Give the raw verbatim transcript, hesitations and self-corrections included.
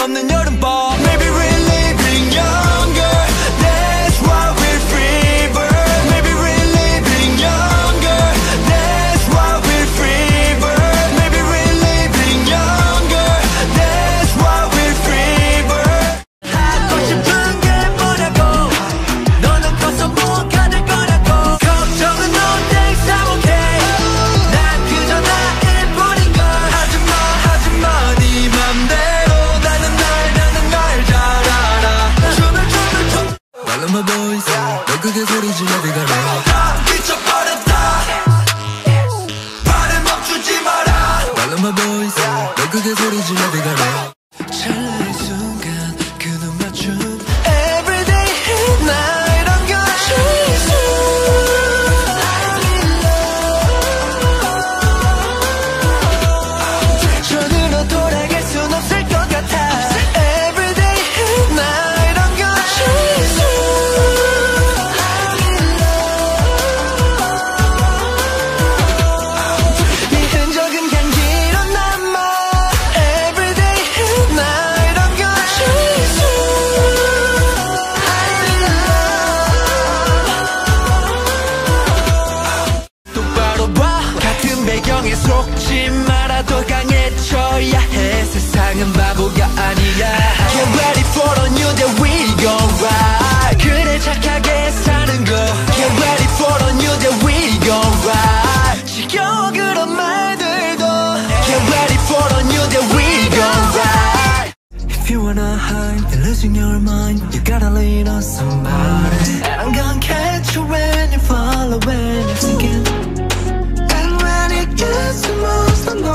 없는 여름밤. Maybe we're living younger, that's why we fever. Maybe we're living younger, that's why we fever. Maybe we're living younger, that's why we fever. 하고 싶은 게 뭐라고, 너는 커서 뭐가 될 거라고. 걱정은 no thanks, I'm okay. 난 그저 나일 뿐인 걸. 하지마 하지마 네 맘대로. 나는 날 나는 날 잘 알아. 춤을 춤을 춤. I love my boys. 너 그게 소리지 어디 가나. 미쳐버렸다. 발을 멈추지 마라. I love my boys. 너 그게 소리지 어디 가나. 찰나의 순간 그 눈 맞춤. Everyday and night I'm gonna chase you. I'm in love. 전으로 돌아갈 순 없을 것 같아. Everyday and night I'm gonna chase you. I'm in love. 네 흔적은 향기로 남아. Everyday and night I'm gonna chase you. I'm in love. 똑바로 봐. 같은 배경에 속지 말아. 더 강해져야 해. 세상은 바보가 아니야. Get ready for a new day, we gon' ride. 그래 착하게 사는 거. Get ready for a new day, we gon' ride. 지겨워 그런 말들도. Get ready for a new day, we gon' ride. If you wanna hide, you're losing your mind. You gotta lean on somebody. And I'm gonna catch you when you fall away. You're thinking, and when it gets the most, I'm